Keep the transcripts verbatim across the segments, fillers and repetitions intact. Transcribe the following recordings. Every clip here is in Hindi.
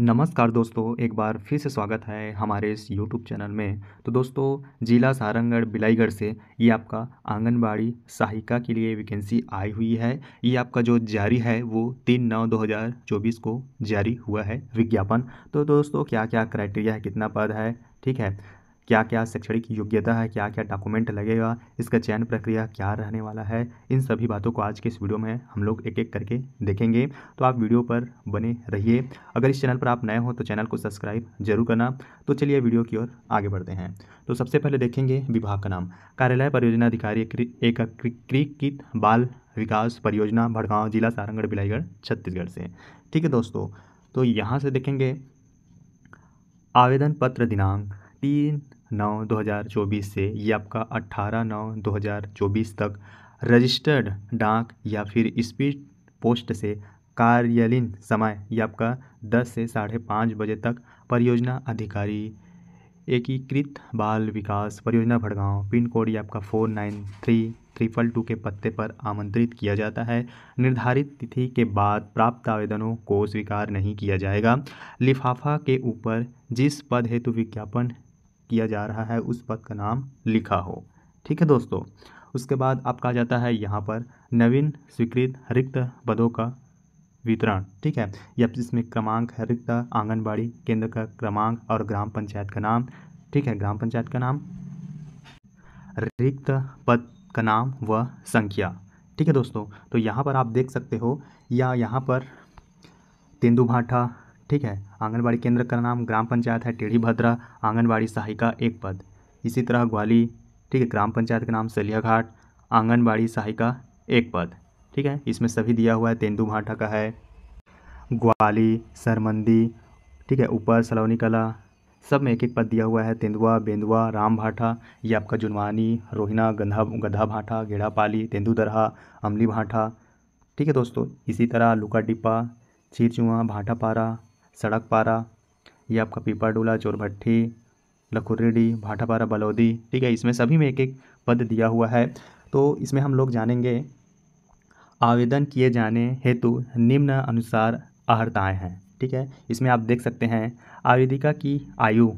नमस्कार दोस्तों, एक बार फिर से स्वागत है हमारे इस यूट्यूब चैनल में। तो दोस्तों, ज़िला सारंगढ़ बिलाईगढ़ से ये आपका आंगनबाड़ी सहायिका के लिए वैकेंसी आई हुई है। ये आपका जो जारी है वो तीन नौ दो हज़ार चौबीस को जारी हुआ है विज्ञापन। तो दोस्तों, क्या क्या क्राइटेरिया है, कितना पद है, ठीक है, क्या क्या शैक्षणिक योग्यता है, क्या क्या डॉक्यूमेंट लगेगा, इसका चयन प्रक्रिया क्या रहने वाला है, इन सभी बातों को आज के इस वीडियो में हम लोग एक एक करके देखेंगे। तो आप वीडियो पर बने रहिए। अगर इस चैनल पर आप नए हो तो चैनल को सब्सक्राइब जरूर करना। तो चलिए वीडियो की ओर आगे बढ़ते हैं। तो सबसे पहले देखेंगे विभाग का नाम। कार्यालय परियोजना अधिकारी एकीकृत बाल विकास परियोजना भड़गाँव, जिला सारंगढ़ बिलाईगढ़, छत्तीसगढ़ से। ठीक है दोस्तों, तो यहाँ से देखेंगे आवेदन पत्र दिनांक तीन नौ दो हज़ार चौबीस से ये आपका अठारह नौ दो हज़ार चौबीस तक रजिस्टर्ड डाक या फिर स्पीड पोस्ट से कार्यालयीन समय ये आपका दस से साढ़े पाँच बजे तक परियोजना अधिकारी एकीकृत बाल विकास परियोजना भड़गाँव, पिन कोड ये आपका four nine three triple two के पत्ते पर आमंत्रित किया जाता है। निर्धारित तिथि के बाद प्राप्त आवेदनों को स्वीकार नहीं किया जाएगा। लिफाफा के ऊपर जिस पद हेतु विज्ञापन किया जा रहा है उस पद का नाम लिखा हो। ठीक है दोस्तों, उसके बाद आपका जाता है यहाँ पर नवीन स्वीकृत रिक्त पदों का वितरण। ठीक है, या इसमें क्रमांक है रिक्त आंगनबाड़ी केंद्र का क्रमांक और ग्राम पंचायत का नाम। ठीक है, ग्राम पंचायत का नाम, रिक्त पद का नाम व संख्या। ठीक है दोस्तों, तो यहाँ पर आप देख सकते हो या यहाँ पर तेंदू भाठा, ठीक है, आंगनबाड़ी केंद्र का नाम, ग्राम पंचायत है टेढ़ी भद्रा, आंगनबाड़ी सहायिका एक पद। इसी तरह ग्वाली, ठीक है, ग्राम पंचायत का नाम सलिया घाट, आंगनबाड़ी सहायिका एक पद। ठीक है, इसमें सभी दिया हुआ है, तेंदू भाठा का है, ग्वाली, सरमंदी, ठीक है, ऊपर सलोनी कला, सब में एक एक पद दिया हुआ है। तेंदुआ, बेंदुआ, राम भाठा, ये आपका जुनवानी, रोहिना, गंधा गधा भाठा, गेड़ापाली, तेंदू दरहा, अमली भाठा। ठीक है दोस्तों, इसी तरह लुका डिब्बा, चीरचुआ, भाटापारा, सड़क पारा, ये आपका पीपाडोला, चोरभट्टी, लखुरडी, भाटापारा, बलौदी। ठीक है, इसमें सभी में एक एक पद दिया हुआ है। तो इसमें हम लोग जानेंगे आवेदन किए जाने हेतु निम्न अनुसार अर्हताएँ हैं। ठीक है, इसमें आप देख सकते हैं आवेदिका की आयु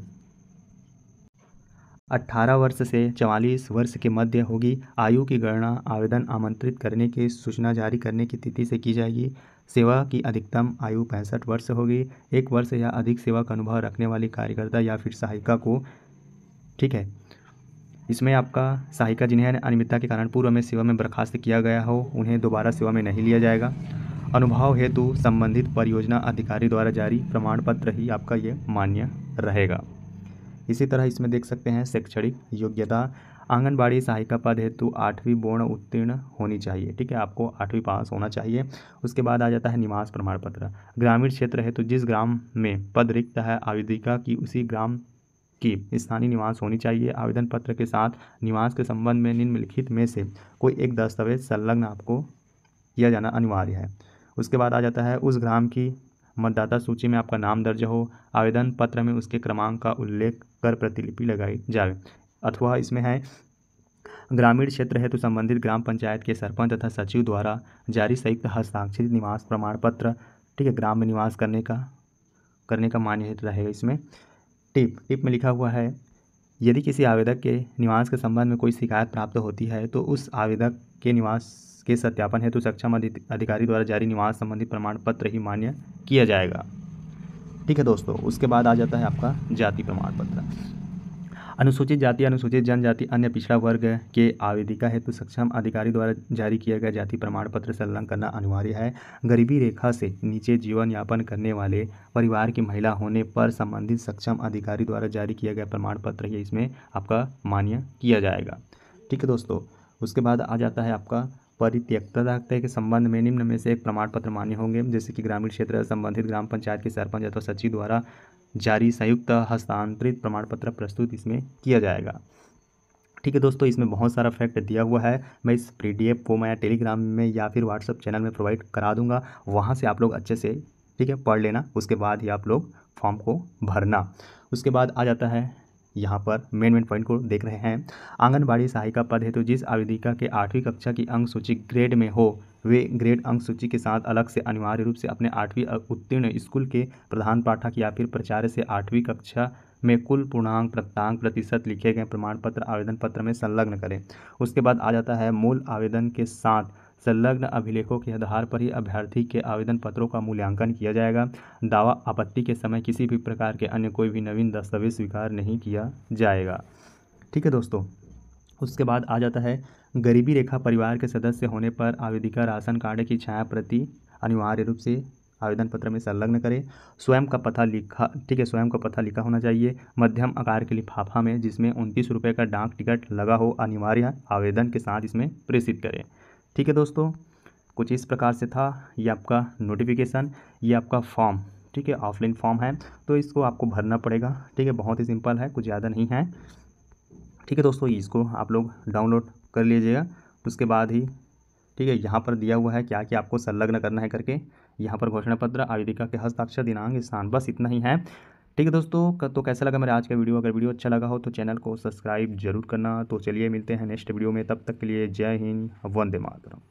अठारह वर्ष से चवालीस वर्ष के मध्य होगी। आयु की गणना आवेदन आमंत्रित करने की सूचना जारी करने की तिथि से की जाएगी। सेवा की अधिकतम आयु पैंसठ वर्ष होगी। एक वर्ष या अधिक सेवा का अनुभव रखने वाली कार्यकर्ता या फिर सहायिका को, ठीक है, इसमें आपका सहायिका जिन्हें अनियमितता के कारण पूर्व में सेवा में बर्खास्त किया गया हो उन्हें दोबारा सेवा में नहीं लिया जाएगा। अनुभव हेतु संबंधित परियोजना अधिकारी द्वारा जारी प्रमाण पत्र ही आपका ये मान्य रहेगा। इसी तरह इसमें देख सकते हैं शैक्षणिक योग्यता। आंगनबाड़ी सहायिका पद हेतु आठवीं बोर्ड उत्तीर्ण होनी चाहिए। ठीक है, आपको आठवीं पास होना चाहिए। उसके बाद आ जाता है निवास प्रमाण पत्र। ग्रामीण क्षेत्र हेतु जिस ग्राम में पद रिक्त है आवेदिका की उसी ग्राम की स्थानीय निवास होनी चाहिए। आवेदन पत्र के साथ निवास के संबंध में निम्नलिखित में से कोई एक दस्तावेज संलग्न आपको किया जाना अनिवार्य है। उसके बाद आ जाता है उस ग्राम की मतदाता सूची में आपका नाम दर्ज हो, आवेदन पत्र में उसके क्रमांक का उल्लेख कर प्रतिलिपि लगाई जाए, अथवा इसमें है ग्रामीण क्षेत्र हेतु तो संबंधित ग्राम पंचायत के सरपंच तथा सचिव द्वारा जारी संयुक्त हस्ताक्षरित निवास प्रमाण पत्र, ठीक है, ग्राम में निवास करने का करने का मान्य रहेगा। इसमें टिप टिप में लिखा हुआ है यदि किसी आवेदक के निवास के संबंध में कोई शिकायत प्राप्त होती है तो उस आवेदक के निवास के सत्यापन हेतु तो सक्षम अधिकारी द्वारा जारी निवास संबंधी प्रमाण पत्र ही मान्य किया जाएगा। ठीक है दोस्तों, उसके बाद आ जाता है आपका जाति प्रमाण पत्र। अनुसूचित जाति, अनुसूचित जनजाति, अन्य पिछड़ा वर्ग के आवेदिका हेतु तो सक्षम अधिकारी द्वारा जारी किया गया जाति प्रमाण पत्र संलग्न करना अनिवार्य है। गरीबी रेखा से नीचे जीवन यापन करने वाले परिवार की महिला होने पर संबंधित सक्षम अधिकारी द्वारा जारी किया गया प्रमाण पत्र ही इसमें आपका मान्य किया जाएगा। ठीक है दोस्तों, उसके बाद आ जाता है आपका परित्यक्तता के संबंध में निम्न में से एक प्रमाण पत्र मान्य होंगे, जैसे कि ग्रामीण क्षेत्र संबंधित ग्राम पंचायत के सरपंच अथवा सचिव द्वारा जारी संयुक्त हस्तांतरित प्रमाण पत्र प्रस्तुत इसमें किया जाएगा। ठीक है दोस्तों, इसमें बहुत सारा फैक्ट दिया हुआ है। मैं इस पीडीएफ को मैं टेलीग्राम में या फिर व्हाट्सएप चैनल में प्रोवाइड करा दूंगा, वहाँ से आप लोग अच्छे से, ठीक है, पढ़ लेना। उसके बाद ही आप लोग फॉर्म को भरना। उसके बाद आ जाता है यहाँ पर मेन मेन पॉइंट को देख रहे हैं। आंगनबाड़ी सहायिका पद हेतु तो जिस आवेदिका के आठवीं कक्षा की अंक सूची ग्रेड में हो वे ग्रेड अंक सूची के साथ अलग से अनिवार्य रूप से अपने आठवीं उत्तीर्ण स्कूल के प्रधान पाठक या फिर प्राचार्य से आठवीं कक्षा में कुल पूर्णांक प्राप्तांक प्रतिशत लिखे गए प्रमाण पत्र आवेदन पत्र में संलग्न करें। उसके बाद आ जाता है मूल आवेदन के साथ संलग्न अभिलेखों के आधार पर ही अभ्यर्थी के आवेदन पत्रों का मूल्यांकन किया जाएगा। दावा आपत्ति के समय किसी भी प्रकार के अन्य कोई भी नवीन दस्तावेज स्वीकार नहीं किया जाएगा। ठीक है दोस्तों, उसके बाद आ जाता है गरीबी रेखा परिवार के सदस्य होने पर आवेदिका राशन कार्ड की छाया प्रति अनिवार्य रूप से आवेदन पत्र में संलग्न करें। स्वयं का पता लिखा, ठीक है, स्वयं का पता लिखा होना चाहिए। मध्यम आकार के लिफाफा में जिसमें उनतीस रुपये का डाक टिकट लगा हो अनिवार्य आवेदन के साथ इसमें प्रेषित करें। ठीक है दोस्तों, कुछ इस प्रकार से था ये आपका नोटिफिकेशन, ये आपका फॉर्म, ठीक है, ऑफलाइन फॉर्म है तो इसको आपको भरना पड़ेगा। ठीक है, बहुत ही सिंपल है, कुछ ज़्यादा नहीं है। ठीक है दोस्तों, इसको आप लोग डाउनलोड कर लीजिएगा। उसके बाद ही, ठीक है, यहाँ पर दिया हुआ है क्या कि आपको संलग्न करना है करके, यहाँ पर घोषणा पत्र आवेदिका के हस्ताक्षर दिनांक स्थान, बस इतना ही है। ठीक है दोस्तों, तो कैसा लगा मेरा आज का वीडियो? अगर वीडियो अच्छा लगा हो तो चैनल को सब्सक्राइब जरूर करना। तो चलिए मिलते हैं नेक्स्ट वीडियो में, तब तक के लिए जय हिंद, वंदे मातरम।